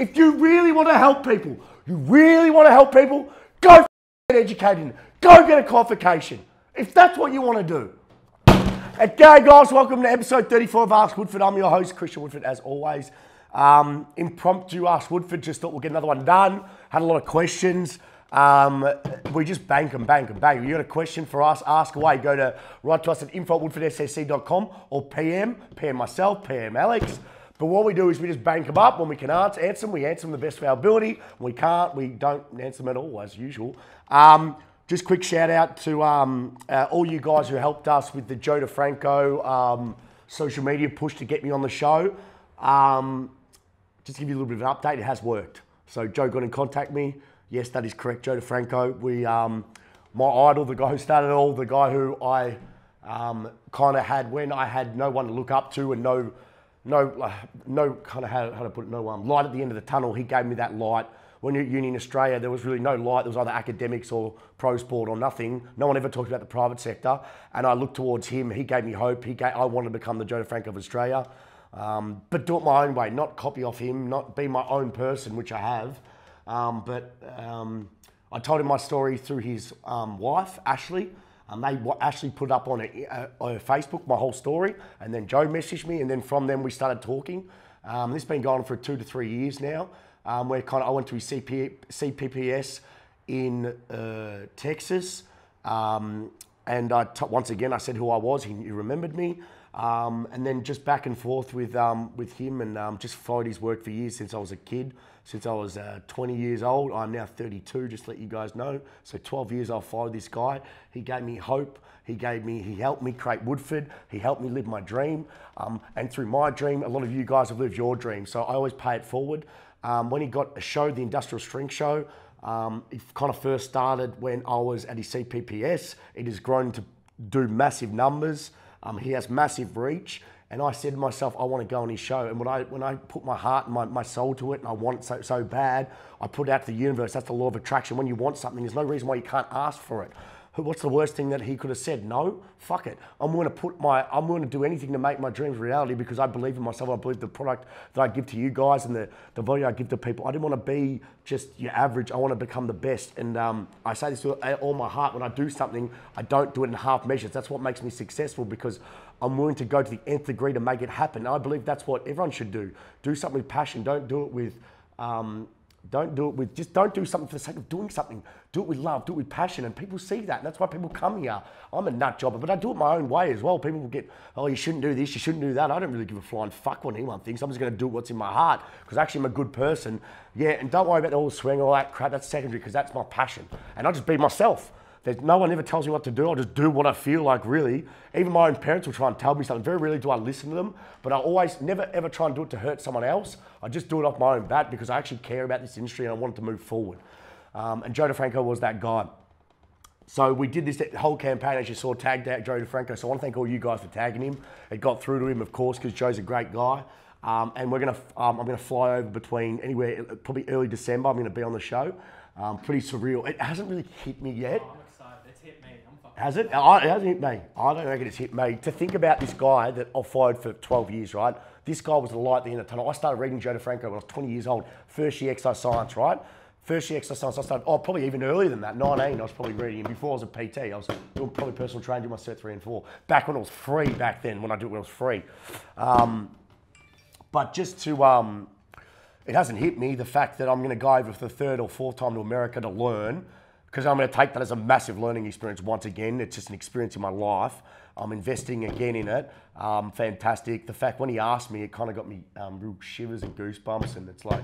If you really want to help people, go get educated. Go get a qualification. If that's what you want to do. And g'day guys, welcome to episode 34 of Ask Woodford. I'm your host, Christian Woodford, as always. Impromptu Ask Woodford, just thought we'll get another one done. Had a lot of questions. We just bank and bank and bank. If you got a question for us, ask away. Go to write to us at info@woodfordscc.com or PM myself, PM Alex. But what we do is we just bank them up. When we can answer them, we answer them the best of our ability. When we can't, we don't answer them at all, as usual. Just quick shout out to all you guys who helped us with the Joe DeFranco social media push to get me on the show. Just to give you a little bit of an update, it has worked. So Joe got in contact me. Yes, that is correct, Joe DeFranco. We, my idol, the guy who started it all, the guy who I kind of had when I had no one to look up to and no kind of, how to put it, no light at the end of the tunnel. He gave me that light. When you're at Union Australia, there was really no light. There was either academics or pro sport or nothing. No one ever talked about the private sector. And I looked towards him. He gave me hope. I wanted to become the Joe DeFranco of Australia. But do it my own way, not copy off him, not be my own person, which I have. I told him my story through his wife, Ashley. Ashley put up on her Facebook my whole story, and then Joe messaged me, and then from then we started talking. This has been going on for 2 to 3 years now. I went to his CPPS in Texas, and once again I said who I was. He remembered me. And then just back and forth with him, and just followed his work for years since I was a kid, since I was 20 years old. I'm now 32, just to let you guys know. So 12 years I've followed this guy. He gave me hope. He helped me create Woodford. He helped me live my dream. And through my dream, a lot of you guys have lived your dream. So I always pay it forward. When he got a show, The Industrial Strength Show, it kind of first started when I was at his CPPS. It has grown to do massive numbers. He has massive reach, and I said to myself, I want to go on his show. And when I put my heart and my soul to it, and I want it so bad, I put it out to the universe. That's the law of attraction. When you want something, there's no reason why you can't ask for it. What's the worst thing that he could have said? No, fuck it. I'm willing to do anything to make my dreams reality because I believe in myself. I believe the product that I give to you guys and the value I give to people. I didn't want to be just your average. I want to become the best. And I say this with all my heart. When I do something, I don't do it in half measures. That's what makes me successful because I'm willing to go to the nth degree to make it happen. And I believe that's what everyone should do. Do something with passion. Don't do it with... Don't do something for the sake of doing something. Do it with love, do it with passion, and people see that. And that's why people come here. I'm a nut jobber, but I do it my own way as well. People will get, oh, you shouldn't do this, you shouldn't do that. I don't really give a flying fuck what anyone thinks. I'm just going to do what's in my heart because actually I'm a good person. Yeah, and don't worry about all the swing, all that crap. That's secondary because that's my passion. And I just be myself. There's no one ever tells me what to do. I'll just do what I feel like, really. Even my own parents will try and tell me something. Very rarely do I listen to them, but I always never ever try and do it to hurt someone else. I just do it off my own bat because I actually care about this industry and I want it to move forward. And Joe DeFranco was that guy. So we did this whole campaign, as you saw, tagged out Joe DeFranco. So I want to thank all you guys for tagging him. It got through to him, of course, because Joe's a great guy. And I'm gonna fly over between anywhere, probably early December. I'm gonna be on the show. Pretty surreal. It hasn't really hit me yet. Has it? It hasn't hit me. I don't reckon it's hit me. To think about this guy that I followed for 12 years, right? This guy was the light at the end of the tunnel. I started reading Joe DeFranco when I was 20 years old. First year exercise science, right? First year exercise science, I started, oh, probably even earlier than that, 19, I was probably reading him. Before I was a PT, I was doing probably personal training, doing my Cert 3 and 4. Back when it was free back then, when I did it when it was free. But just to, it hasn't hit me, the fact that I'm going to go over for the third or fourth time to America to learn, because I'm going to take that as a massive learning experience once again. It's just an experience in my life. I'm investing again in it. Fantastic. The fact when he asked me, it kind of got me real shivers and goosebumps. And it's like,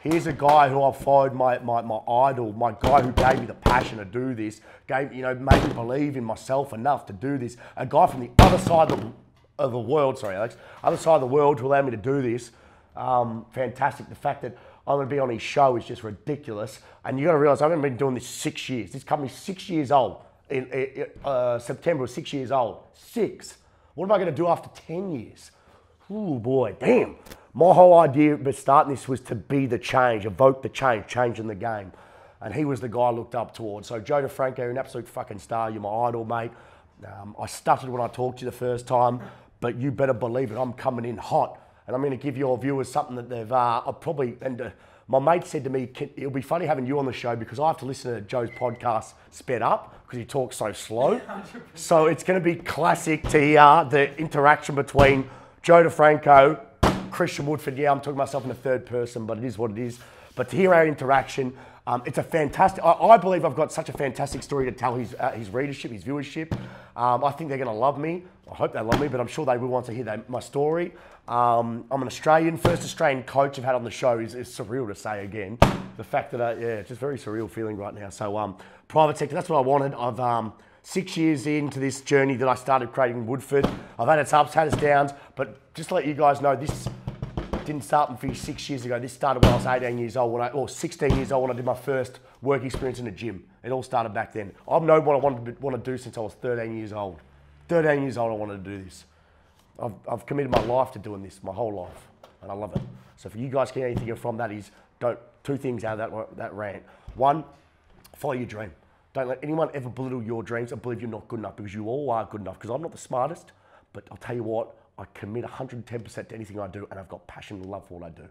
here's a guy who I've followed, my idol, my guy who gave me the passion to do this, made me believe in myself enough to do this. A guy from the other side of the world, sorry, Alex, other side of the world who allowed me to do this. Fantastic. The fact that I'm going to be on his show is just ridiculous. And you got to realize I haven't been doing this 6 years. This company's 6 years old. September was 6 years old. Six. What am I going to do after 10 years? Oh boy, damn. My whole idea of starting this was to be the change, evoke the change, changing the game. And he was the guy I looked up towards. So Joe DeFranco, you're an absolute fucking star. You're my idol, mate. I stuttered when I talked to you the first time, but you better believe it. I'm coming in hot. and I'm going to give your viewers something that they've my mate said to me, it'll be funny having you on the show because I have to listen to Joe's podcast sped up because he talks so slow. 100%. So it's going to be classic TR, the interaction between Joe DeFranco, Christian Woodford. Yeah, I'm talking myself in the third person, but it is what it is. But to hear our interaction, it's a fantastic, I believe I've got such a fantastic story to tell his readership, his viewership. I think they're going to love me. I hope they love me, but I'm sure they will want to hear my story. I'm an Australian, first Australian coach I've had on the show is surreal to say again. The fact that, it's just very surreal feeling right now. So private sector, that's what I wanted. I've 6 years into this journey that I started creating Woodford. I've had its ups, had its downs, but just to let you guys know, this didn't start and finish 6 years ago. This started when I was 18 years old, or 16 years old when I did my first work experience in a gym. It all started back then. I've known what I want to do since I was 13 years old. 13 years old I wanted to do this. I've committed my life to doing this, my whole life, and I love it. So if you guys get anything from that is, two things out of that rant. One, follow your dream. Don't let anyone ever belittle your dreams and believe you're not good enough, because you all are good enough, because I'm not the smartest, but I'll tell you what, I commit 110% to anything I do, and I've got passion and love for what I do.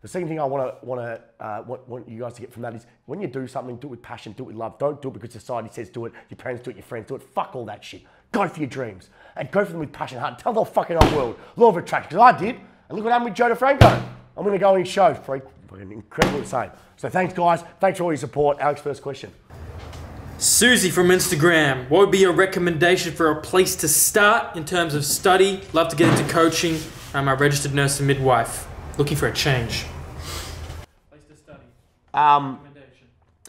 The second thing I want you guys to get from that is, when you do something, do it with passion, do it with love. Don't do it because society says do it, your parents do it, your friends do it. Fuck all that shit. Go for your dreams, and go for them with passion and heart. Tell the fucking whole world, law of attraction, because I did, and look what happened with Joe DeFranco. I'm going to go on his show, freak. Incredible insane. So thanks, guys. Thanks for all your support. Alex, first question. Susie from Instagram, what would be your recommendation for a place to start in terms of study? Love to get into coaching. I'm a registered nurse and midwife. Looking for a change. Place to study. Recommendation.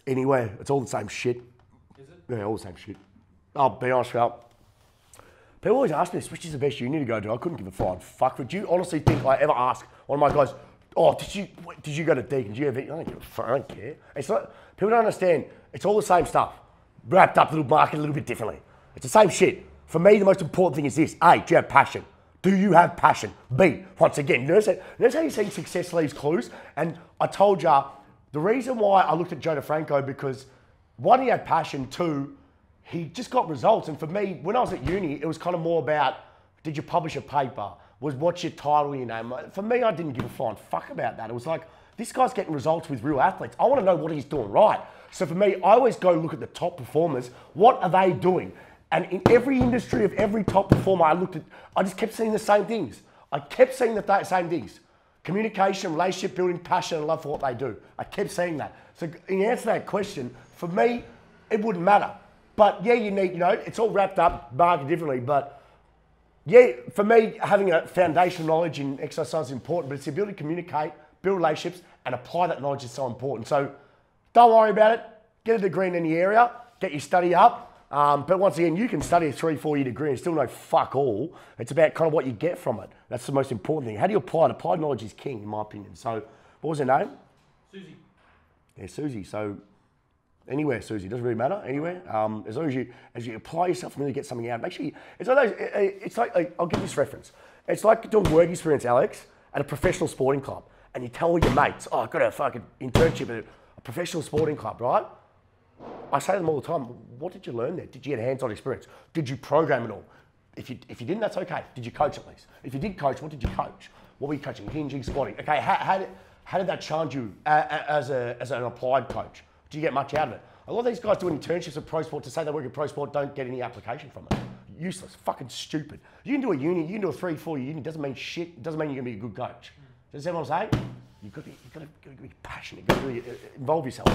Anywhere. It's all the same shit. Is it? Yeah, all the same shit. I'll be honest with you. People always ask me this, which is the best uni to go to? I couldn't give a flying fuck. Would you honestly think I ever ask one of my guys, oh, did you go to Deakin? Did you ever? I don't give a fuck. I don't care. It's not, people don't understand. It's all the same stuff. Wrapped up, little market, a little bit differently. It's the same shit. For me, the most important thing is this. A, do you have passion? Do you have passion? B, once again, notice how you're seeing success leaves clues. And I told you, the reason why I looked at Joe DeFranco, because one, he had passion, two, he just got results. And for me, when I was at uni, it was kind of more about, did you publish a paper? What's your title, your name? For me, I didn't give a flying fuck about that. It was like, this guy's getting results with real athletes. I want to know what he's doing right. So for me, I always go look at the top performers. What are they doing? And in every industry of every top performer I looked at, I just kept seeing the same things. I kept seeing the same things. Communication, relationship building, passion, and love for what they do. I kept seeing that. So in answer to that question, for me, it wouldn't matter. But yeah, you need, it's all wrapped up, marketed differently. But yeah, for me, having a foundational knowledge in exercise science is important, but it's the ability to communicate, build relationships, and apply that knowledge is so important. So don't worry about it. Get a degree in any area, get your study up. But once again, you can study a 3-4 year degree and still know fuck all. It's about kind of what you get from it. That's the most important thing. How do you apply it? Applied knowledge is king, in my opinion. So what was her name? Susie. Yeah, Susie. So anywhere, Susie, doesn't really matter, anywhere. As long as you apply yourself and really get something out, make sure you, it's like I'll give this reference. It's like doing work experience, Alex, at a professional sporting club, and you tell all your mates, oh, I've got a fucking internship at a professional sporting club, right? I say to them all the time, what did you learn there? Did you get hands-on experience? Did you program it all? If you didn't, that's okay. Did you coach at least? If you did coach, what did you coach? What were you coaching? Hinging, squatting. Okay, how did that challenge you as an applied coach? Do you get much out of it? A lot of these guys do internships at pro sport to say they work at pro sport, don't get any application from it. Useless, fucking stupid. You can do a uni, you can do a 3-4 year uni, doesn't mean shit, it doesn't mean you're gonna be a good coach. Does that what I'm saying? You've got to be passionate, you've got to really involve yourself.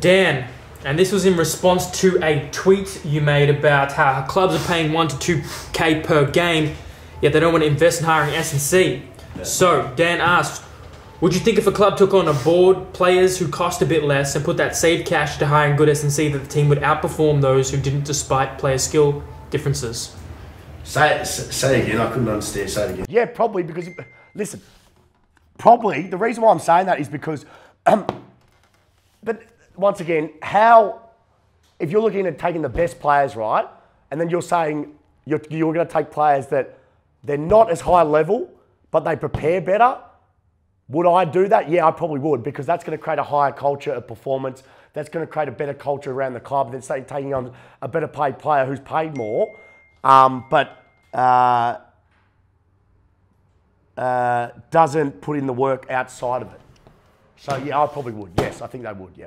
Dan, and this was in response to a tweet you made about how clubs are paying 1 to 2K per game, yet they don't want to invest in hiring S&C. No. So Dan asked, would you think if a club took on a board players who cost a bit less and put that saved cash to hiring good S&C that the team would outperform those who didn't despite player skill differences? Say it again, I couldn't understand, say it again. Yeah, probably because, listen, probably, the reason why I'm saying that is because, but once again, if you're looking at taking the best players, right, and then you're saying you're going to take players that they're not as high level, but they prepare better, would I do that? Yeah, I probably would, because that's going to create a higher culture of performance. That's going to create a better culture around the club than, say, taking on a better paid player who's paid more. doesn't put in the work outside of it. So yeah, I probably would. Yes, I think they would. Yeah.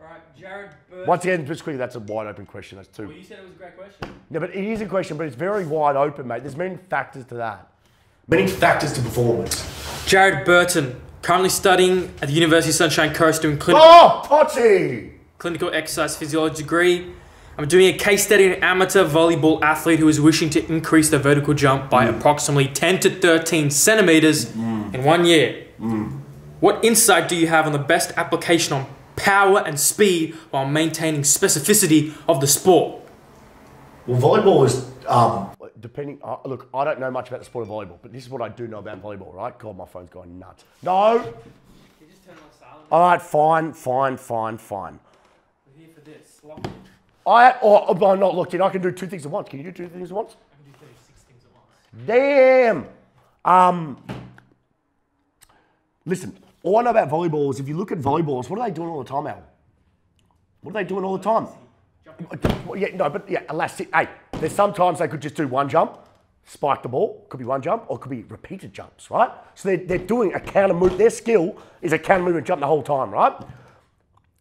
All right, Jared Burton. Once again, just quickly, that's a wide open question. That's two. Well, you said it was a great question. Yeah, but it is a question, but it's very wide open, mate. There's many factors to that. Many factors to performance. Jared Burton, currently studying at the University of Sunshine Coast, doing clinical exercise physiology degree. I'm doing a case study on an amateur volleyball athlete who is wishing to increase their vertical jump by approximately 10 to 13 centimeters in 1 year. What insight do you have on the best application on power and speed while maintaining specificity of the sport? Well, volleyball is... depending... look, I don't know much about the sport of volleyball, but this is what I do know about volleyball, right? God, my phone's going nuts. No! Can you just turn on silent? All right, fine. We're here for this. Lock in. I'm not locked in. I can do two things at once. Can you do two things at once? I can do 36 things at once. Damn! Listen, all I know about volleyball is if you look at volleyballs, what are they doing all the time, Al? What are they doing all the time? Jumping. Yeah, no, but yeah, elastic. Hey, there's sometimes they could just do one jump, spike the ball, could be one jump, or could be repeated jumps, right? So they're doing a counter move. Their skill is a counter movement jump the whole time, right?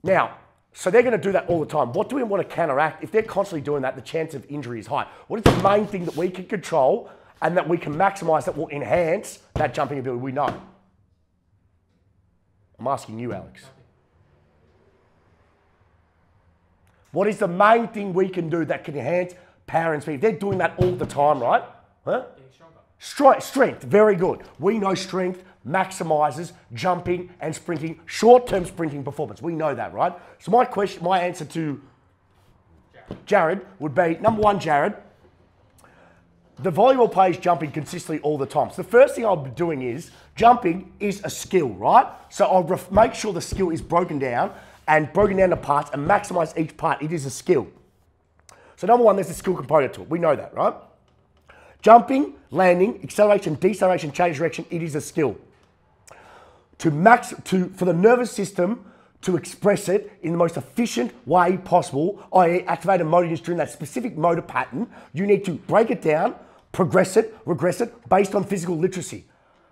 Now, so they're going to do that all the time. What do we want to counteract? If they're constantly doing that, the chance of injury is high. What is the main thing that we can control and that we can maximize that will enhance that jumping ability? We know. I'm asking you, Alex. What is the main thing we can do that can enhance power and speed? If they're doing that all the time, right? Huh? Strength, very good. We know strength maximizes jumping and sprinting, short-term sprinting performance. We know that, right? So my question, my answer to Jared would be, number one, Jared, the volleyball plays jumping consistently all the time. So the first thing I'll be doing is, jumping is a skill, right? So I'll make sure the skill is broken down and broken down to parts and maximize each part. It is a skill. So number one, there's a skill component to it. We know that, right? Jumping, landing, acceleration, deceleration, change direction, it is a skill. For the nervous system to express it in the most efficient way possible, i.e. activate a motor unit during that specific motor pattern, you need to break it down, progress it, regress it, based on physical literacy.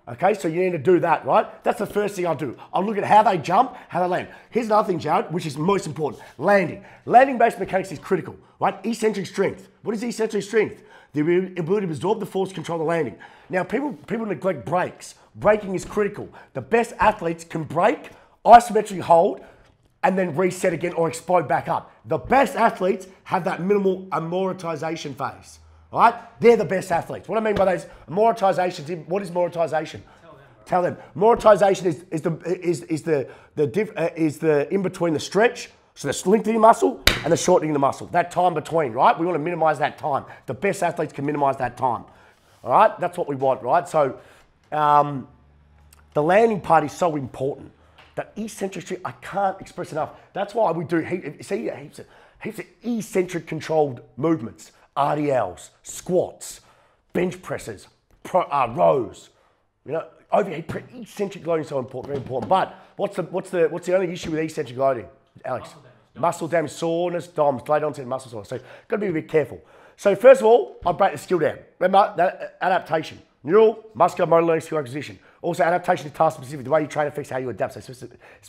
Okay, so you need to do that, right? That's the first thing I'll do. I'll look at how they jump, how they land. Here's another thing, Jared, which is most important. Landing. Landing-based mechanics is critical, right? Eccentric strength. What is eccentric strength? The ability to absorb the force, control the landing. Now, people neglect breaks. Braking is critical. The best athletes can break, isometrically hold, and then reset again or explode back up. The best athletes have that minimal amortization phase. All right? They're the best athletes. What I mean by that is amortization. What is amortization? Tell them. Amortization is the in between the stretch, so the lengthening muscle and the shortening of the muscle. That time between, right? We want to minimize that time. The best athletes can minimize that time. All right? That's what we want, right? So the landing part is so important. That eccentric, I can't express enough. That's why we do heaps of eccentric controlled movements. RDLs, squats, bench presses, rows. You know, overhead, eccentric loading is so important, very important. But what's the only issue with eccentric loading, Alex? Muscle damage, soreness, DOMS, late onset muscle soreness. So got to be a bit careful. So first of all, I break the skill down. Remember that adaptation. Neural, muscular, motor learning skill acquisition. Also, adaptation is task specific. The way you train affects how you adapt. So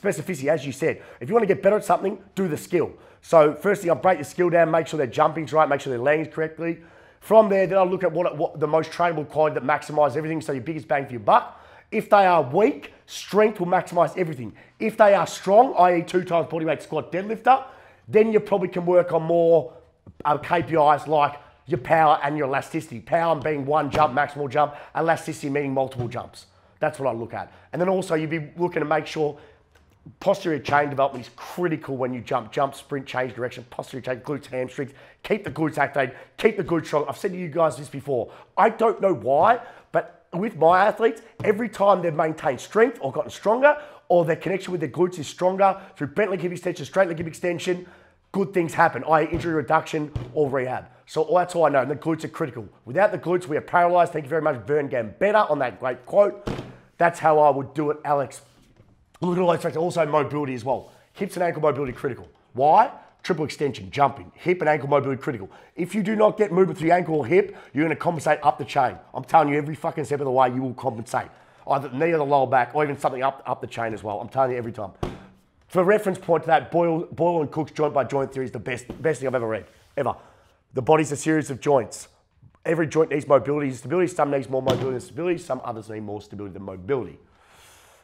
specificity, as you said. If you want to get better at something, do the skill. So first thing, I'll break the skill down, make sure their jumping's right, make sure their landing's correctly. From there, then I'll look at what the most trainable quality that maximises everything, so your biggest bang for your buck. If they are weak, strength will maximise everything. If they are strong, i.e. 2 times body weight squat deadlifter, then you probably can work on more KPIs like your power and your elasticity. Power being one jump, maximal jump, elasticity meaning multiple jumps. That's what I look at. And then also you'd be looking to make sure posterior chain development is critical when you jump. Jump, sprint, change direction, posterior chain, glutes, hamstrings. Keep the glutes activated, keep the glutes strong. I've said to you guys this before. I don't know why, but with my athletes, every time they've maintained strength or gotten stronger, or their connection with their glutes is stronger through bent leg hip extension, straight leg hip extension, good things happen, i.e. injury reduction or rehab. So that's all I know, and the glutes are critical. Without the glutes, we are paralyzed. Thank you very much, Vern Gambetta, on that great quote. That's how I would do it, Alex. Look at all those factors. Also mobility as well. Hips and ankle mobility critical. Why? triple extension, jumping, hip and ankle mobility critical. If you do not get movement through your ankle or hip, you're going to compensate up the chain. I'm telling you, every fucking step of the way, you will compensate. Either the knee or the lower back, or even something up the chain as well. I'm telling you every time. For reference point to that, Boyle and Cook's joint by joint theory is the best thing I've ever read, ever. The body's a series of joints. Every joint needs mobility and stability. Some needs more mobility than stability. Some others need more stability than mobility.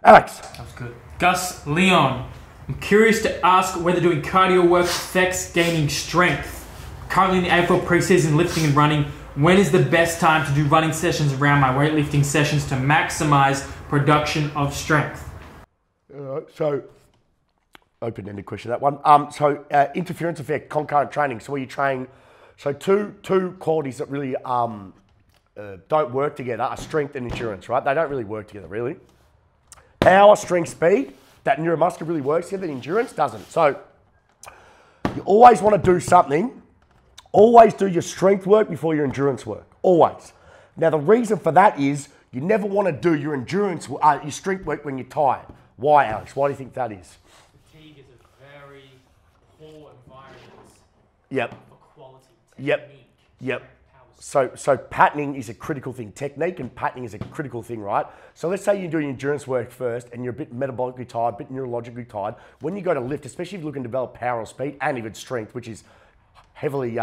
Alex. That was good. Gus Leon. I'm curious to ask whether doing cardio work affects gaining strength. Currently in the AFL preseason, lifting and running, when is the best time to do running sessions around my weightlifting sessions to maximize production of strength? So, open-ended question, that one. Interference effect, concurrent training. So where you train, so two qualities that really don't work together are strength and endurance, right? They don't really work together, really. Power, strength, speed, that neuromuscular really works together, that endurance doesn't. So you always want to do something, always do your strength work before your endurance work, always. Now the reason for that is you never want to do your endurance, your strength work when you're tired. Why, Alex? Why do you think that is? Fatigue is a very poor environment. Yep. Yep, yep. So patterning is a critical thing. Technique and patterning is a critical thing, right? So let's say you're doing endurance work first and you're a bit metabolically tired, a bit neurologically tired. When you go to lift, especially if you're looking to develop power or speed and even strength, which is heavily,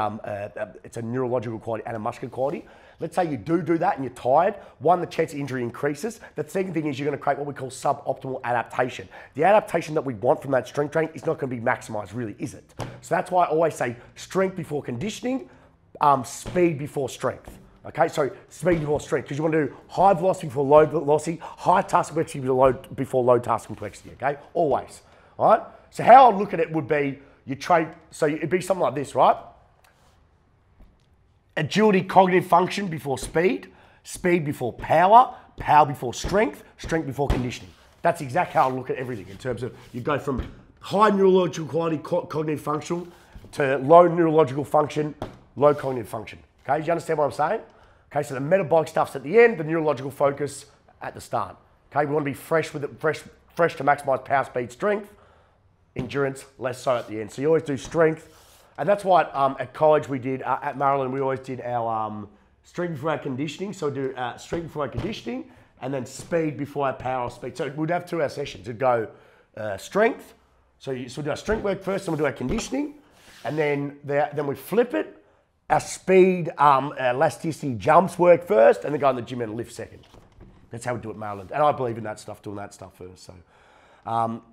it's a neurological quality and a muscular quality. Let's say you do that and you're tired. One, the chance of injury increases. The second thing is you're going to create what we call suboptimal adaptation. The adaptation that we want from that strength training is not going to be maximized, really, is it? So that's why I always say strength before conditioning, speed before strength. Okay, so speed before strength, because you want to do high velocity before low velocity, high task complexity before low task complexity, okay? Always, all right? So how I look at it would be, you train, so it'd be something like this, right? Agility, cognitive function before speed, speed before power, power before strength, strength before conditioning. That's exactly how I look at everything in terms of you go from high neurological quality, cognitive function to low neurological function, low cognitive function. Okay, do you understand what I'm saying? Okay, so the metabolic stuff's at the end, the neurological focus at the start. Okay, we want to be fresh with it, fresh to maximize power, speed, strength, endurance, less so at the end. So you always do strength. And that's why at college we did, at Maryland, we always did our strength before our conditioning. So do strength before our conditioning and then speed before our power or speed. So we'd have 2 hour sessions. It'd go strength. So we'd do our strength work first and we'll do our conditioning. And then we flip it. Our speed, elasticity jumps work first and then go in the gym and lift second. That's how we do it at Maryland. And I believe in that stuff, doing that stuff first. So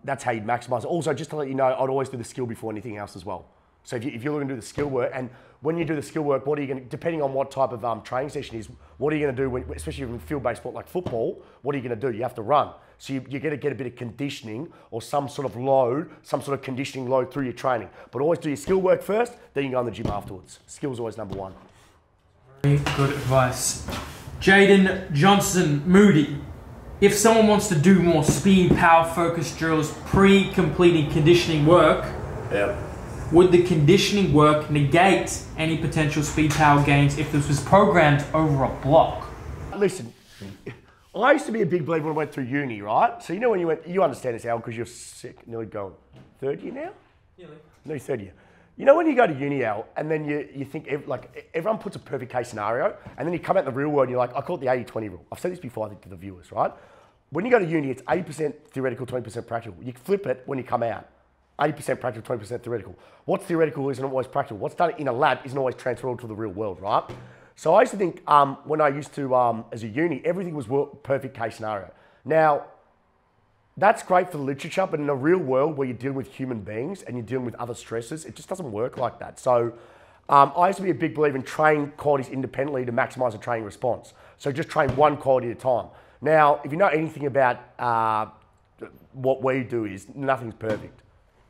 that's how you'd maximize it. Also, just to let you know, I'd always do the skill before anything else as well. So if you're looking to do the skill work, and when you do the skill work, what are you going to, depending on what type of training session is, what are you going to do, when, especially in field-based sport like football, what are you going to do? You have to run. So you're going to get a bit of conditioning or some sort of load, some sort of conditioning load through your training. But always do your skill work first, then you can go in the gym afterwards. Skill's always number one. Very good advice. Jaden Johnson Moody. If someone wants to do more speed, power-focused drills pre-completing conditioning work, yeah, would the conditioning work negate any potential speed power gains if this was programmed over a block? Listen, I used to be a big believer when I went through uni, right? So you know when you went, you understand this, Al, because you're sick, nearly going third year now? Yeah. Nearly third year. You know when you go to uni, Al, and then you think, like, everyone puts a perfect case scenario, and then you come out in the real world and you're like, I call it the 80-20 rule. I've said this before, I think, to the viewers, right? When you go to uni, it's 80% theoretical, 20% practical. You flip it when you come out. 80% practical, 20% theoretical. What's theoretical isn't always practical. What's done in a lab isn't always transferable to the real world, right? So I used to think when I used to, as a uni, everything was perfect case scenario. Now, that's great for the literature, but in a real world where you're dealing with human beings and you're dealing with other stresses, it just doesn't work like that. So I used to be a big believer in training qualities independently to maximize the training response. So just train one quality at a time. Now, if you know anything about what we do is nothing's perfect.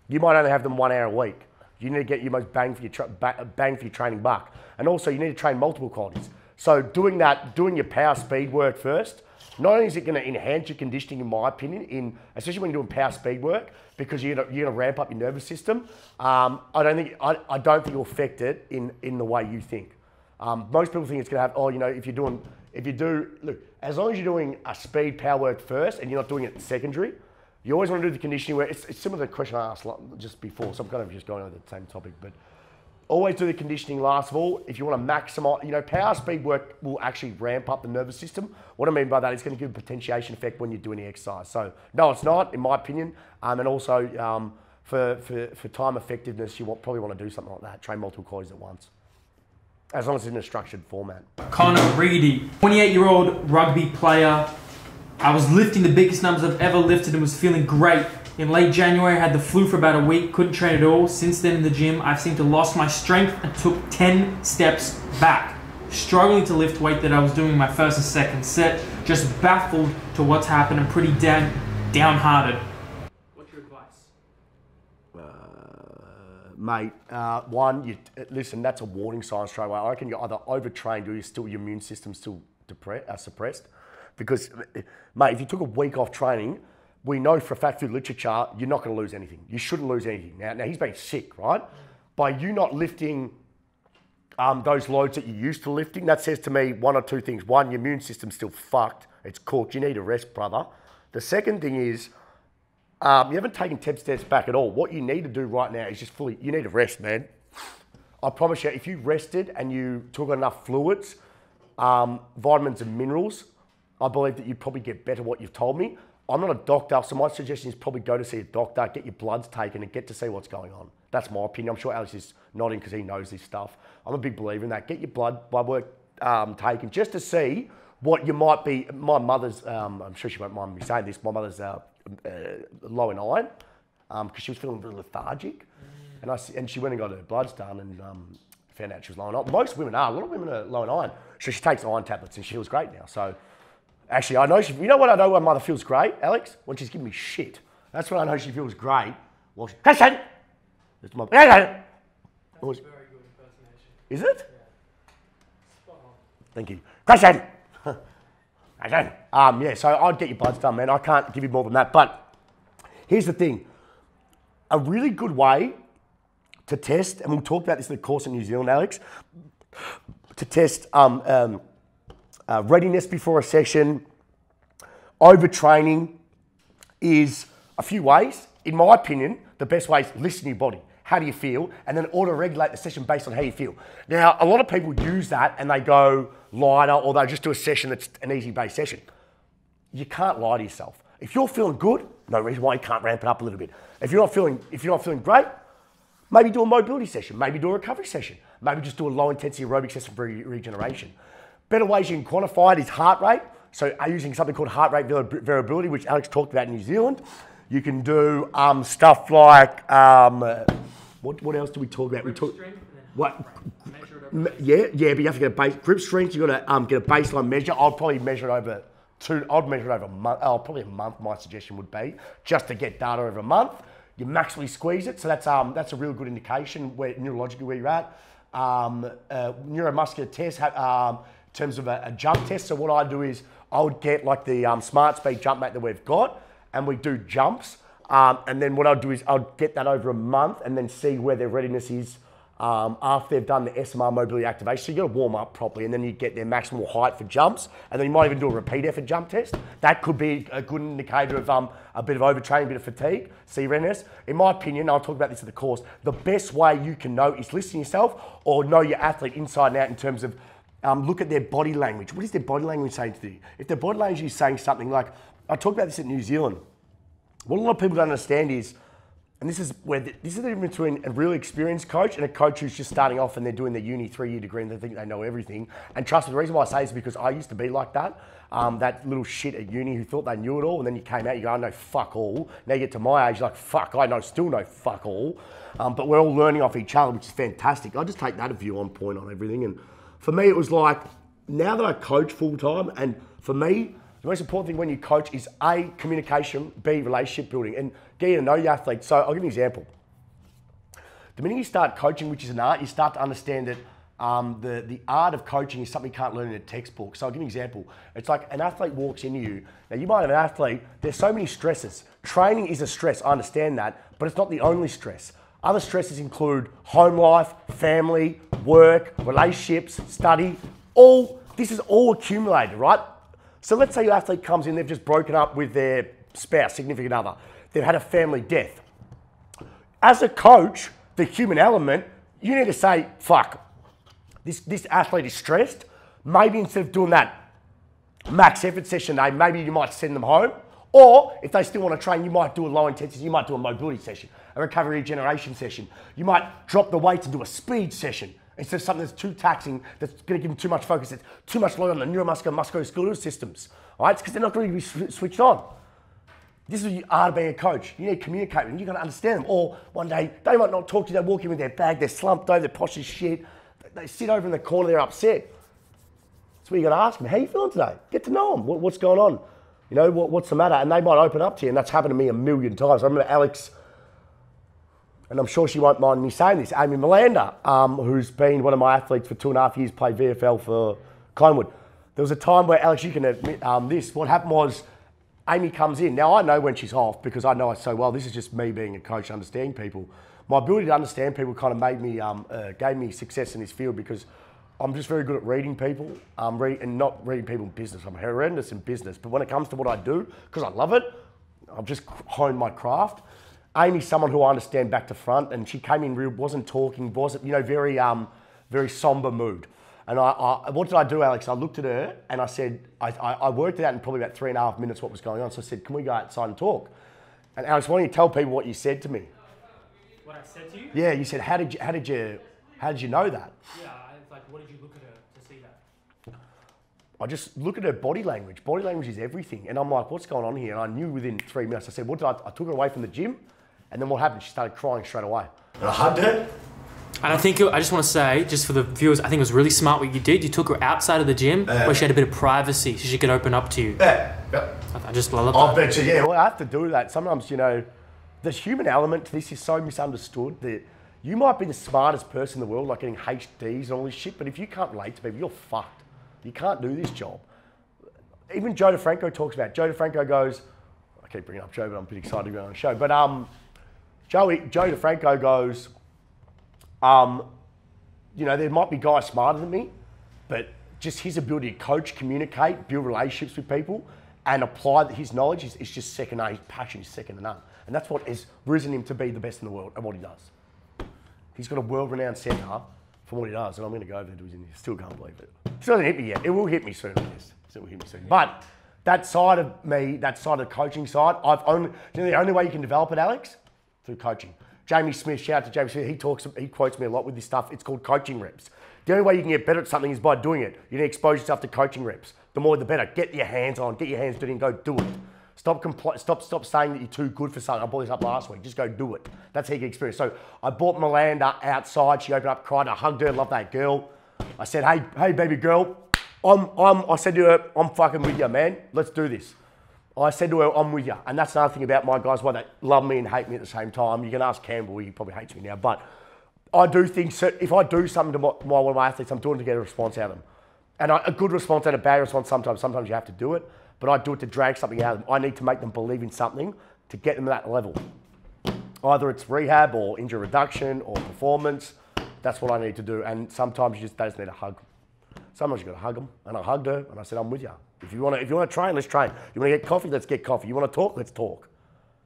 You might only have them 1 hour a week. You need to get your most bang for your training buck. And also you need to train multiple qualities. So doing that, doing your power speed work first, not only is it going to enhance your conditioning, in my opinion, especially when you're doing power speed work, because you're going to ramp up your nervous system. I don't think it'll affect it in the way you think. Most people think it's going to have, oh, you know, if you do, look, as long as you're doing a speed power work first and you're not doing it secondary, You always want to do the conditioning work. It's similar to the question I asked just before, so I'm kind of just going over the same topic, but always do the conditioning last of all. If you want to maximize, you know, power speed work will actually ramp up the nervous system. What I mean by that is going to give a potentiation effect when you do any exercise. So no, it's not, in my opinion. And also for time effectiveness, you probably want to do something like that. Train multiple qualities at once, as long as it's in a structured format. Connor Reedy, 28-year-old rugby player. I was lifting the biggest numbers I've ever lifted and was feeling great. In late January, I had the flu for about a week, couldn't train at all. Since then in the gym, I've seemed to lost my strength and took 10 steps back. Struggling to lift weight that I was doing in my first and second set, just baffled to what's happened and pretty downhearted. What's your advice? Mate, one, listen, that's a warning sign straight away. I reckon you're either overtrained or you're still, your immune system's still suppressed. Because, mate, if you took a week off training, we know for a fact through literature, you're not going to lose anything. You shouldn't lose anything. Now he's been sick, right? By you not lifting those loads that you're used to lifting, that says to me one or two things. One, your immune system's still fucked. It's cooked. You need a rest, brother. The second thing is, you haven't taken 10 steps back at all. What you need to do right now is just you need a rest, man. I promise you, if you rested and you took enough fluids, vitamins and minerals, I believe that you probably get better. What you've told me, I'm not a doctor, so my suggestion is probably go to see a doctor, get your bloods taken and get to see what's going on. That's my opinion. I'm sure Alex is nodding because he knows this stuff. I'm a big believer in that. Get your blood work taken just to see what you might be. My mother's, I'm sure she won't mind me saying this, my mother's low in iron because she was feeling a little lethargic. And, she went and got her bloods done and found out she was low in iron. Most women are. A lot of women are low in iron. So she takes iron tablets and she feels great now. So. Actually, I know she, you know what I know my mother feels great, Alex? When she's giving me shit. That's when I know she feels great. Well, Christian! That's my... That's a very good impersonation. Is it? Yeah. Spot on. Thank you. Christian! Christian! Yeah, so I'd get your bloods done, man. I can't give you more than that. But here's the thing. A really good way to test, and we'll talk about this in the course in New Zealand, Alex, to test... readiness before a session, overtraining is a few ways. In my opinion, the best way is listen to your body. How do you feel? And then auto-regulate the session based on how you feel. Now, a lot of people use that and they go lighter or they'll just do a session that's an easy-based session. You can't lie to yourself. If you're feeling good, no reason why you can't ramp it up a little bit. If you're not feeling great, maybe do a mobility session, maybe do a recovery session, maybe just do a low-intensity aerobic session for regeneration. Better ways you can quantify it is heart rate. So using something called heart rate variability, which Alex talked about in New Zealand. You can do stuff like, what else do we talk about? Grip strength. What? Yeah, but you have to get a base grip strength. You got to get a baseline measure. I'd probably measure it over I'd measure it over a month. Oh, probably a month. My suggestion would be just to get data over a month. You maximally squeeze it. So that's a real good indication where neurologically where you're at. Neuromuscular tests. In terms of a jump test. So what I do is I would get like the smart speed jump mat that we've got and we do jumps. And then what I'll do is I'll get that over a month and then see where their readiness is after they've done the SMR mobility activation. So you gotta warm up properly and then you get their maximal height for jumps. And then you might even do a repeat effort jump test. That could be a good indicator of a bit of overtraining, a bit of fatigue, see readiness. In my opinion, I'll talk about this in the course, the best way you can know is listen to yourself or know your athlete inside and out in terms of look at their body language. What is their body language saying to you? If their body language is saying something like, I talked about this in New Zealand. What a lot of people don't understand is, and this is where this is the difference between a really experienced coach and a coach who's just starting off and they're doing their uni 3-year degree and they think they know everything. And trust me, the reason why I say this is because I used to be like that, that little shit at uni who thought they knew it all. And then you came out, you go, I know fuck all. Now you get to my age, you're like, fuck, I know, still know fuck all. But we're all learning off each other, which is fantastic. I just take that view on point on everything. And for me, it was like, now that I coach full-time, and for me, the most important thing when you coach is A, communication, B, relationship building, and get to know your athlete. So I'll give you an example. The minute you start coaching, which is an art, you start to understand that the art of coaching is something you can't learn in a textbook. So I'll give you an example. It's like an athlete walks into you. Now, you might have an athlete, there's so many stresses. Training is a stress, I understand that, but it's not the only stress. Other stresses include home life, family, work, relationships, study, all, this is all accumulated, right? So let's say your athlete comes in, they've just broken up with their spouse, significant other. that had a family death. As a coach, the human element, you need to say, fuck, this athlete is stressed. Maybe instead of doing that max effort session, maybe you might send them home. Or if they still want to train, you might do a low intensity, you might do a mobility session, a recovery regeneration session. You might drop the weights and do a speed session instead of something that's too taxing, that's going to give them too much focus, that's too much load on the neuromuscular and musculoskeletal systems. All right? It's because they're not going to be switched on. This is what you are being a coach. You need to communicate with them. You've got to understand them. Or one day, they might not talk to you. They walk in with their bag. They're slumped over. Their posture's shit. They sit over in the corner. They're upset. That's where you've got to ask them, how are you feeling today? Get to know them. What's going on? You know, what's the matter? And they might open up to you. And that's happened to me a million times. I remember Alex, and I'm sure she won't mind me saying this, Amy Melander, who's been one of my athletes for 2.5 years, played VFL for Clonewood. There was a time where, Alex, you can admit this, what happened was, Amy comes in. Now, I know when she's off because I know it so well. This is just me being a coach, understanding people. My ability to understand people kind of made me, gave me success in this field because I'm just very good at reading people, and not reading people in business. I'm horrendous in business, but when it comes to what I do, because I love it, I've just honed my craft. Amy's someone who I understand back to front, and she came in real, wasn't talking, wasn't, you know, very somber mood. And what did I do, Alex? I looked at her and I said, I worked it out in probably about 3.5 minutes what was going on. So I said, can we go outside and talk? And Alex, why don't you tell people what you said to me? What I said to you? Yeah, you said, how did you know that? Yeah, it's like, what did you look at her to see that? I just look at her body language. Body language is everything. And I'm like, what's going on here? And I knew within 3 minutes. I said, what did I took her away from the gym. And then what happened? She started crying straight away. And I hugged her. And I think, I just want to say, just for the viewers, I think it was really smart what you did. You took her outside of the gym where she had a bit of privacy so she could open up to you. Yeah, yeah. I just love that. I bet you, yeah. Well, I have to do that. Sometimes, you know, the human element to this is so misunderstood that you might be the smartest person in the world, like getting HDs and all this shit, but if you can't relate to people, you're fucked. You can't do this job. Even Joe DeFranco talks about it. Joe DeFranco goes, I keep bringing up Joe, but I'm a bit excited to go on the show. But Joe DeFranco goes, you know, there might be guys smarter than me, but just his ability to coach, communicate, build relationships with people and apply his knowledge is just second to none. His passion is second to none. And that's what has risen him to be the best in the world at what he does. He's got a world-renowned centre for what he does, and I'm going to go over there to his interview. Still can't believe it. It still hasn't hit me yet. It will hit me soon. Yes, it will hit me soon. But that side of me, that side of the coaching side, I've only, you know, the only way you can develop it, Alex, through coaching. Jamie Smith, shout out to Jamie Smith, he quotes me a lot with this stuff. It's called coaching reps. The only way you can get better at something is by doing it. You need to expose yourself to coaching reps. The more the better. Get your hands on, get your hands dirty and go do it. Stop saying that you're too good for something. I brought this up last week, just go do it. That's how you get experience. So I brought Melander outside, she opened up, cried, I hugged her, loved that girl. I said, hey baby girl, I said to her, I'm fucking with you, man, let's do this. I said to her, I'm with you. And that's another thing about my guys, why they love me and hate me at the same time. You can ask Campbell, he probably hates me now, but I do things, if I do something to one of my athletes, I'm doing it to get a response out of them. And a good response and a bad response sometimes you have to do it, but I do it to drag something out of them. I need to make them believe in something to get them to that level. Either it's rehab or injury reduction or performance, that's what I need to do. And sometimes they just need a hug. Sometimes you gotta hug them, and I hugged her, and I said, I'm with you. If you wanna train, let's train. You wanna get coffee, let's get coffee. You wanna talk, let's talk.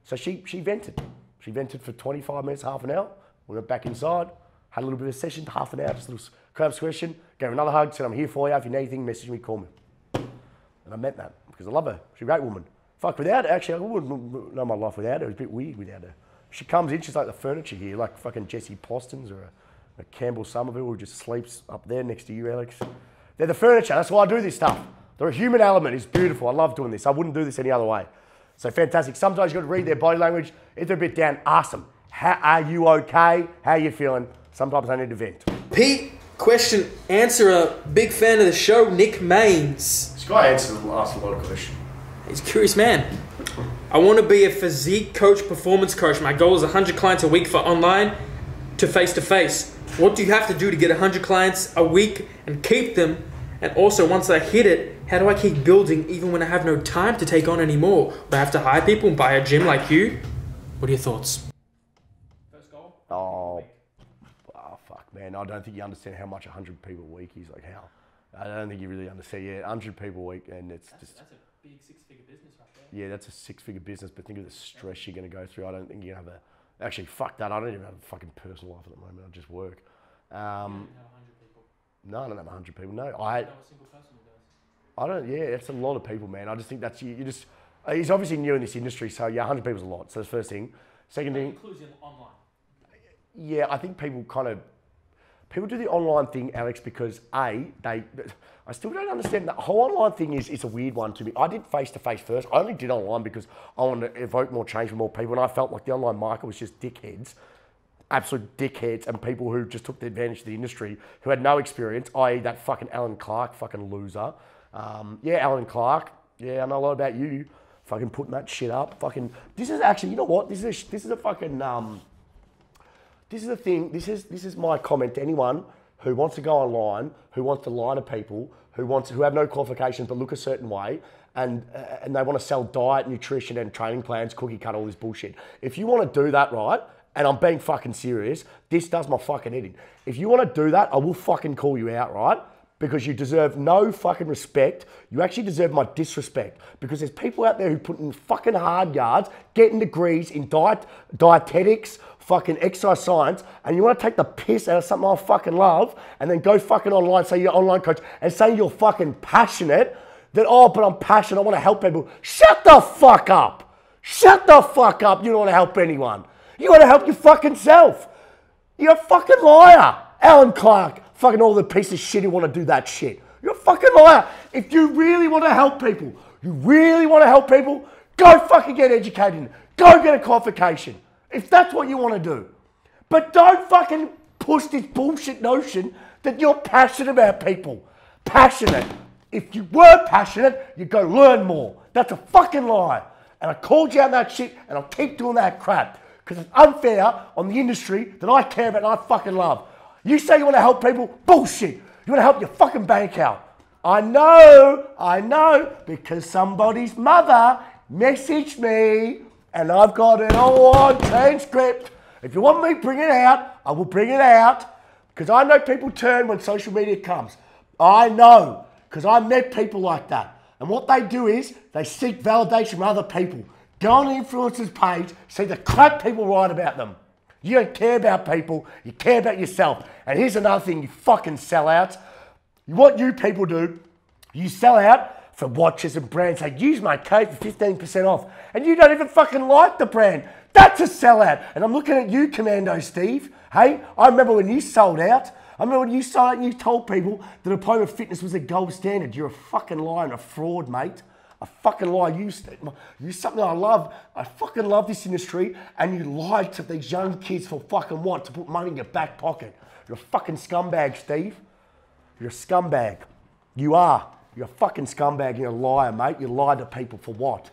So she vented. She vented for 25 minutes, half an hour. We went back inside, had a little bit of a session, half an hour, just a little collapse question, gave her another hug, said, I'm here for you. If you need anything, message me, call me. And I meant that, because I love her. She's a great woman. Fuck, without her, actually, I wouldn't know my life without her. It was a bit weird without her. She comes in, she's like the furniture here, like fucking Jesse Poston's or a Campbell Somerville who just sleeps up there next to you, Alex. They're the furniture, that's why I do this stuff. The human element is beautiful, I love doing this. I wouldn't do this any other way. So fantastic. Sometimes you've got to read their body language. If they're a bit down, ask them. How are you okay? How are you feeling? Sometimes I need to vent. Pete, question, answer, a big fan of the show, Nick Maines. This guy answers and asks a lot of questions. He's a curious man. I want to be a physique coach, performance coach. My goal is 100 clients a week for online to face-to-face. What do you have to do to get 100 clients a week and keep them? And also, once I hit it, how do I keep building even when I have no time to take on anymore? Would I have to hire people and buy a gym like you? What are your thoughts? First goal? Oh, fuck, man. I don't think you understand how much 100 people a week is. Like, how? I don't think you really understand. Yeah, 100 people a week, and it's that's just... that's a big six-figure business right there. Yeah, that's a six-figure business, but think of the stress you're going to go through. I don't think you're going to have a... Actually, fuck that. I don't even have a fucking personal life at the moment. I just work. You don't have 100 people? No, I don't have 100 people. No, I... Not a single person who does. I don't... Yeah, it's a lot of people, man. I just think that's... You just... He's obviously new in this industry, so yeah, 100 people's a lot. So that's the first thing. Second thing... Includes online. Yeah, I think people kind of... People do the online thing, Alex, because I still don't understand the whole online thing. It's a weird one to me. I did face-to-face first. I only did online because I wanted to evoke more change with more people, and I felt like the online market was just dickheads, absolute dickheads, and people who just took the advantage of the industry, who had no experience, i.e. that fucking Alan Clark, fucking loser. Yeah, Alan Clark. Yeah, I know a lot about you. Fucking putting that shit up. Fucking, this is actually, you know what? This is a fucking... This is the thing, this is my comment to anyone who wants to go online, who wants to lie to people, who have no qualifications but look a certain way, and they want to sell diet, nutrition and training plans, cookie cut, all this bullshit. If you want to do that, right, and I'm being fucking serious, this does my fucking head in. If you want to do that, I will fucking call you out, right? Because you deserve no fucking respect. You actually deserve my disrespect. Because there's people out there who put in fucking hard yards, getting degrees in dietetics, fucking exercise science, and you want to take the piss out of something I fucking love, and then go fucking online, say you're an online coach, and say you're fucking passionate, that, oh, but I'm passionate, I want to help people. Shut the fuck up. Shut the fuck up. You don't want to help anyone. You want to help your fucking self. You're a fucking liar. Alan Clark. Fucking all the pieces of shit who want to do that shit. You're a fucking liar. If you really want to help people, go fucking get educated. Go get a qualification. If that's what you want to do. But don't fucking push this bullshit notion that you're passionate about people. Passionate. If you were passionate, you'd go learn more. That's a fucking lie. And I called you out on that shit, and I'll keep doing that crap. Because it's unfair on the industry that I care about and I fucking love. You say you want to help people? Bullshit. You want to help your fucking bank out. I know, because somebody's mother messaged me and I've got an online transcript. If you want me to bring it out, I will bring it out, because I know people turn when social media comes. I know, because I met people like that. And what they do is they seek validation from other people. Go on the influencers page, see the crap people write about them. You don't care about people, you care about yourself. And here's another thing, you fucking sell out. What you people do, you sell out for watches and brands. They use my code for 15% off. And you don't even fucking like the brand. That's a sellout. And I'm looking at you, Commando Steve. Hey, I remember when you sold out. And you told people that Diploma Fitness was the gold standard. You're a fucking liar and a fraud, mate. I fucking lie. You're something I love. I fucking love this industry, and you lied to these young kids for fucking what? To put money in your back pocket. You're a fucking scumbag, Steve. You're a scumbag. You are. You're a fucking scumbag. You're a liar, mate. You lie to people for what?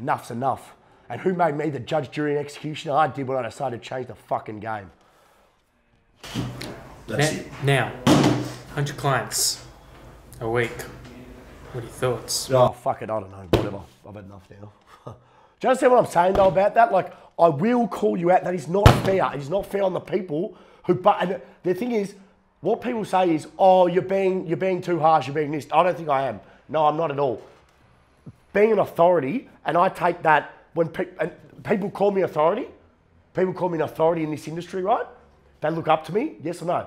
Enough's enough. And who made me the judge, jury, and executioner? I did when I decided to change the fucking game. That's it. Now, 100 clients a week. What are your thoughts? Oh, fuck it, I don't know, whatever. I've had enough now. Do you understand what I'm saying, though, about that? Like, I will call you out. That is not fair. It is not fair on the people who... And the thing is, what people say is, oh, you're being too harsh, you're being this. I don't think I am. No, I'm not at all. Being an authority, and I take that when people call me authority. People call me an authority in this industry, right? They look up to me, yes or no?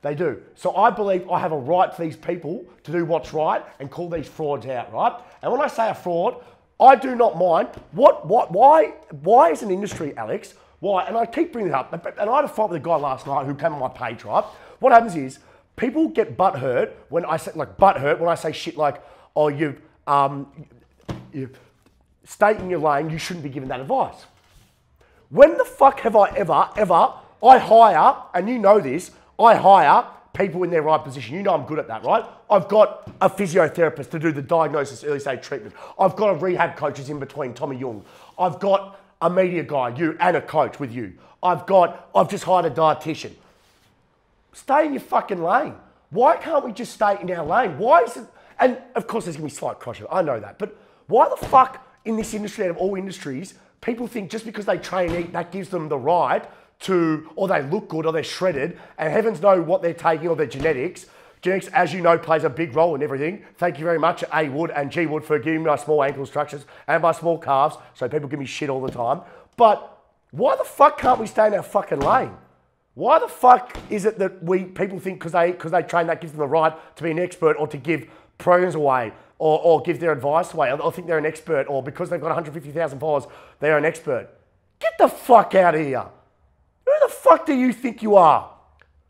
They do. So I believe I have a right for these people to do what's right and call these frauds out, right? And when I say a fraud, I do not mind. Why is an industry, Alex? Why? And I keep bringing it up. And I had a fight with a guy last night who came on my page, right? What happens is people get butthurt when I say, like, butthurt when I say shit like, oh, you stay in your lane, you shouldn't be giving that advice. When the fuck have I ever, I hire, and you know this, I hire people in their right position. You know I'm good at that, right? I've got a physiotherapist to do the diagnosis, early stage treatment. I've got a rehab coach who's in between, Tommy Young. I've got a media guy, you, and a coach with you. I've just hired a dietitian. Stay in your fucking lane. Why can't we just stay in our lane? Why is it, and of course there's gonna be slight crushing, I know that, but why the fuck in this industry, out of all industries, people think just because they train and eat, that gives them the right to, or they look good, or they're shredded, and heavens know what they're taking, or their genetics, Jenks, as you know, plays a big role in everything. Thank you very much, A Wood and G Wood, for giving me my small ankle structures and my small calves, so people give me shit all the time. But why the fuck can't we stay in our fucking lane? Why the fuck is it that people think because they train that gives them the right to be an expert or to give programs away or give their advice away or think they're an expert or because they've got 150,000 followers, they're an expert? Get the fuck out of here. Who the fuck do you think you are?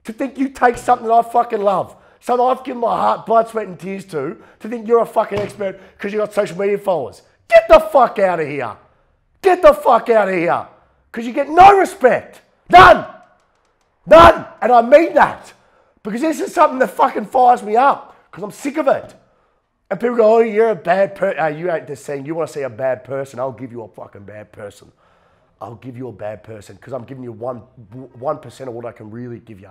To think you take something that I fucking love, something I've given my heart, blood, sweat and tears to think you're a fucking expert because you got social media followers. Get the fuck out of here. Get the fuck out of here. Because you get no respect. None. None. And I mean that. Because this is something that fucking fires me up. Because I'm sick of it. And people go, oh, you're a bad person. You ain't just saying, you want to see a bad person. I'll give you a fucking bad person. I'll give you a bad person. Because I'm giving you 1% of what I can really give you.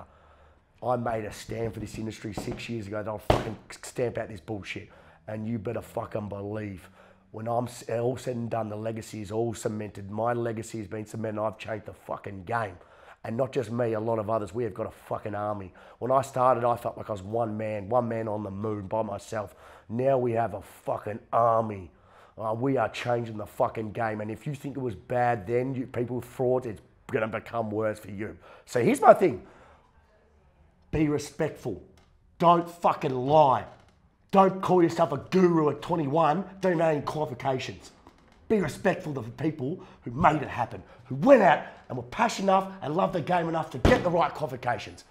I made a stand for this industry 6 years ago that I'll fucking stamp out this bullshit. And you better fucking believe. When I'm all said and done, the legacy is all cemented. My legacy has been cemented. I've changed the fucking game. And not just me, a lot of others. We have got a fucking army. When I started, I felt like I was one man on the moon by myself. Now we have a fucking army. We are changing the fucking game. And if you think it was bad then, people thought it's going to become worse for you. So here's my thing. Be respectful. Don't fucking lie. Don't call yourself a guru at 21. Don't even have any qualifications. Be respectful to the people who made it happen, who went out and were passionate enough and loved the game enough to get the right qualifications.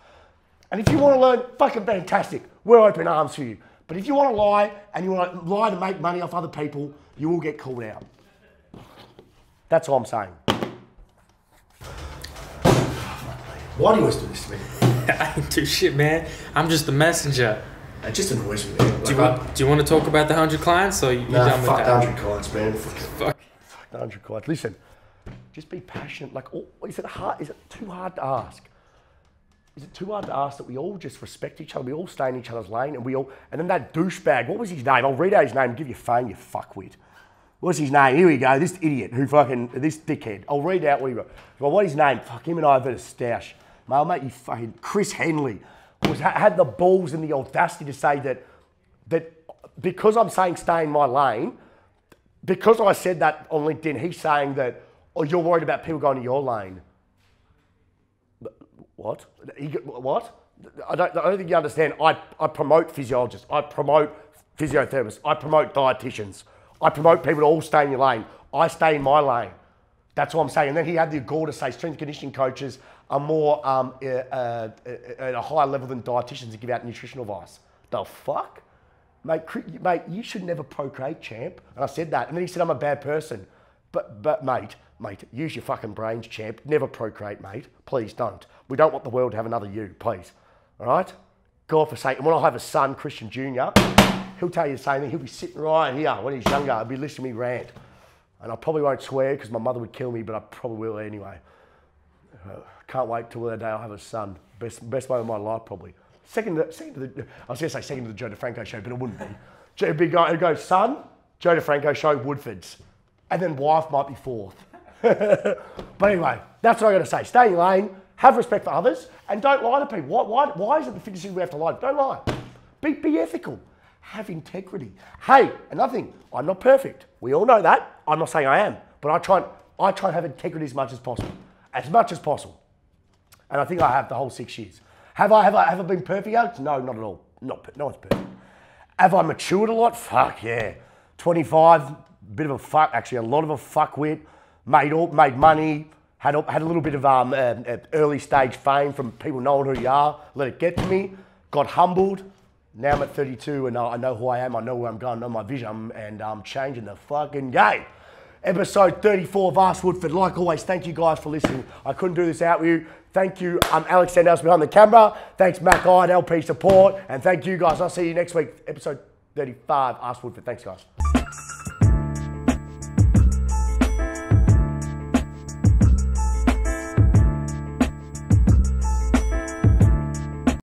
And if you want to learn, fucking fantastic. We're open arms for you. But if you want to lie and you want to lie to make money off other people, you will get called out. That's all I'm saying. Why do you always do this to me? I ain't do shit, man. I'm just the messenger. It just annoys me, man. Like, do you want to talk about the 100 clients or you're done with that? Fuck the 100 clients, man. Fuck the 100 clients. Listen, just be passionate. Like, oh, is it too hard to ask? Is it too hard to ask that we all just respect each other? We all stay in each other's lane and we all... And then that douchebag, what was his name? I'll read out his name and give you fame, you fuckwit. What's his name? Here we go. This idiot who fucking... This dickhead. I'll read out what he wrote. Well, what's his name? Fuck him and I have a stash. Mate, you fucking... Chris Henley. Had the balls and the audacity to say that because I'm saying stay in my lane, because I said that on LinkedIn, he's saying that, oh, you're worried about people going to your lane. What? What? I don't think you understand. I promote physiologists. I promote physiotherapists. I promote dietitians. I promote people to all stay in your lane. I stay in my lane. That's what I'm saying. And then he had the gall to say strength and conditioning coaches are more at a higher level than dietitians that give out nutritional advice. The fuck? Mate, you should never procreate, champ. And I said that. And then he said, I'm a bad person. But mate, use your fucking brains, champ. Never procreate, mate. Please don't. We don't want the world to have another you, please. All right? God forsake. And when I have a son, Christian Jr., he'll tell you the same thing. He'll be sitting right here when he's younger. He'll be listening to me rant. And I probably won't swear because my mother would kill me, but I probably will anyway. Can't wait till the day I'll have a son. Best moment of my life, probably. I was going to say second to the Joe DeFranco show, but it wouldn't be. It'd be go son, Joe DeFranco show, Woodford's. And then wife might be fourth. But anyway, that's what I got to say. Stay in your lane, have respect for others, and don't lie to people. Why is it the fitness we have to lie? Don't lie. Be ethical. Have integrity. Hey, another thing, I'm not perfect. We all know that. I'm not saying I am, but I try and have integrity as much as possible. As much as possible. And I think I have the whole 6 years. Have I been perfect yet? No, not at all. No one's perfect. Have I matured a lot? Fuck yeah. 25, bit of a fuck, actually a lot of a fuckwit. Made money, had a little bit of early stage fame from people knowing who you are, let it get to me, got humbled. Now I'm at 32 and I know who I am, I know where I'm going, I know my vision, and I'm changing the fucking game. Episode 34 of Ask Woodford. Like always, thank you guys for listening. I couldn't do this out with you. Thank you, Alex Sandhouse behind the camera. Thanks, Mac Ide, LP support. And thank you guys. I'll see you next week, episode 35, Ask Woodford. Thanks, guys.